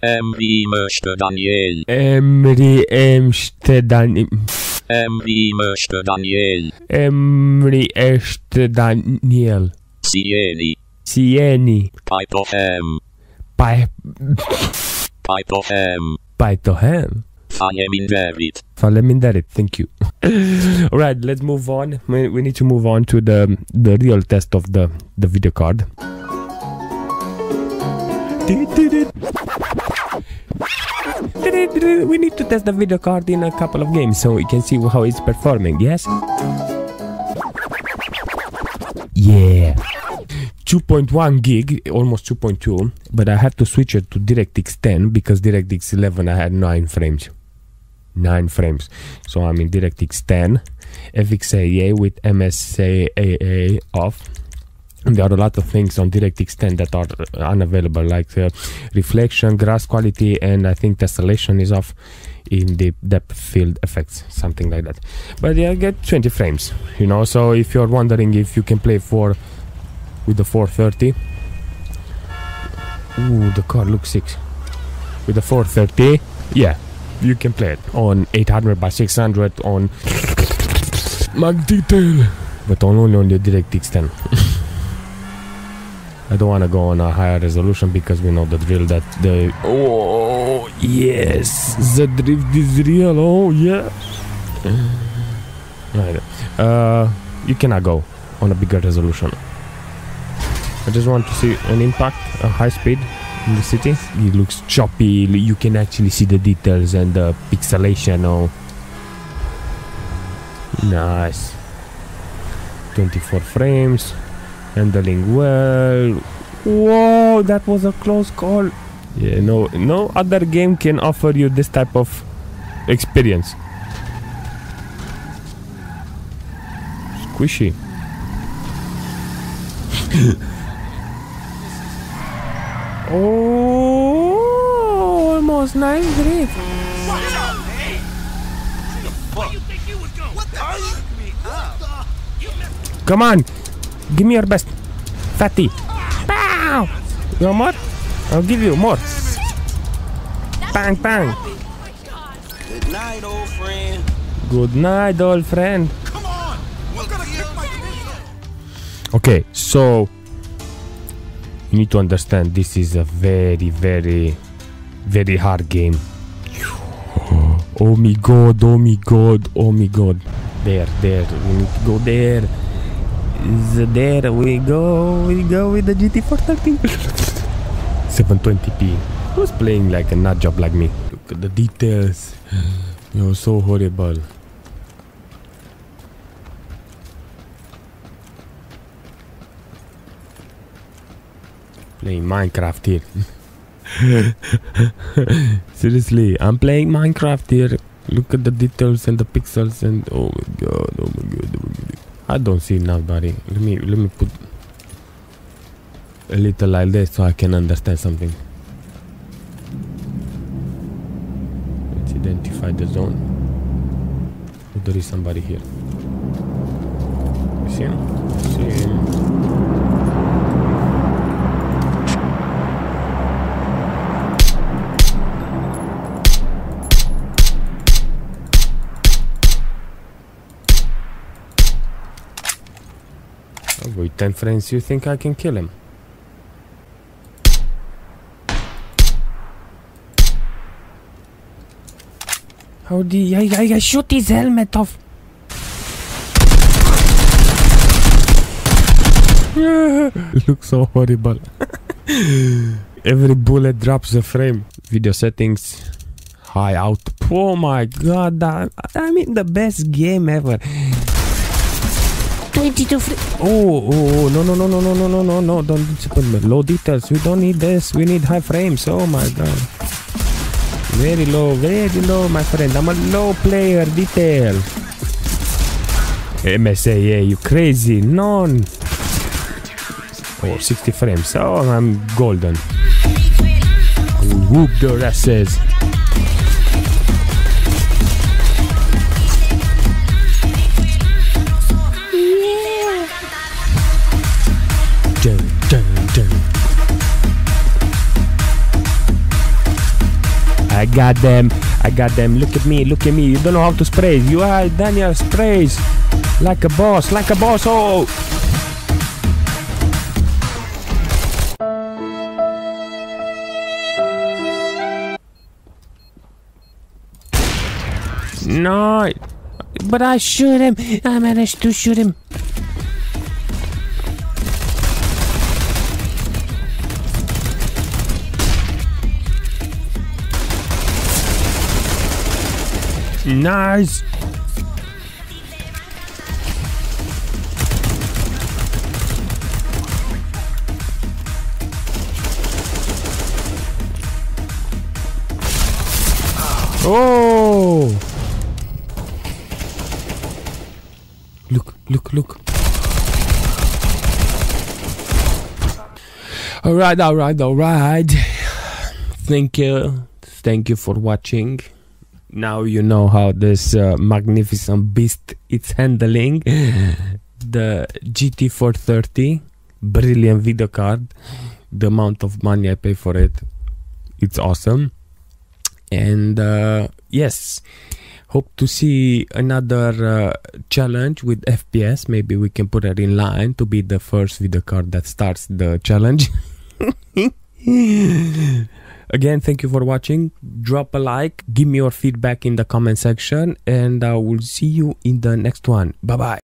Emri möchte Daniel. Sieni. Python. Faleminderit, thank you. Alright, let's move on. We need to move on to the real test of the video card. We need to test the video card in a couple of games so we can see how it's performing, yes? Yeah. 2.1 gig, almost 2.2, but I had to switch it to DirectX 10 because DirectX 11 I had 9 frames. So I'm in DirectX 10, FXAA with MSAA off. And there are a lot of things on DirectX 10 that are unavailable, like reflection, grass quality, and I think tessellation is off in the depth field effects, something like that. But yeah, I get 20 frames, you know, so if you're wondering if you can play with the 430. Ooh, the car looks sick. With the 430, yeah, you can play it on 800 by 600 on Mac detail, but only on the DirectX 10. I don't want to go on a higher resolution because we know the drill that the oh yes, the drift is real. Oh yeah. Right. You cannot go on a bigger resolution. I just want to see an impact, a high speed in the city. It looks choppy, you can actually see the details and the pixelation. Oh, nice. 24 frames, handling well. Whoa, that was a close call. Yeah, no other game can offer you this type of experience. Squishy. Oh, almost 9 drift. Watch out, hey! Where you think you would go? What the fuck? Come on! Give me your best. Fatty. Pow! You want more? I'll give you more. Bang, bang. Good night, old friend. Good night, old friend. Come on! We're gonna get my division. Okay, so you need to understand this is a very, very, very hard game. Oh my god, oh my god, oh my god. There, we need to go there. There we go with the GT 430. 720p. Who's playing like a nut job like me? Look at the details. You're so horrible. Playing Minecraft here. Seriously, I'm playing Minecraft here. Look at the details and the pixels and oh my god. I don't see nobody. Let me put a little like this so I can understand something. Let's identify the zone. Oh, there is somebody here. You see him? With 10 frames, you think I can kill him? How did I shoot his helmet off? It looks so horrible. Every bullet drops a frame. Video settings, high output. Oh my god, I mean the best game ever. 22 free. Oh, no, don't put low details. We don't need this. We need high frames. Oh my god. Very low, my friend. I'm a low player detail. MSAA, you crazy. None. Oh, 60 frames. Oh, I'm golden. Whoop the asses. I got them. I got them. Look at me. Look at me. You don't know how to spray. You are Daniel sprays like a boss. Like a boss. Oh. No, but I shoot him. I managed to shoot him. Nice. Oh. Look, look, look. Alright, alright, alright. Thank you. Thank you for watching. Now you know how this magnificent beast is handling the GT 430. Brilliant video card. The amount of money I pay for it, it's awesome. And yes, hope to see another challenge with FPS. Maybe we can put it in line to be the first video card that starts the challenge. Again, thank you for watching. Drop a like, give me your feedback in the comment section, and I will see you in the next one. Bye bye.